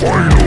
final.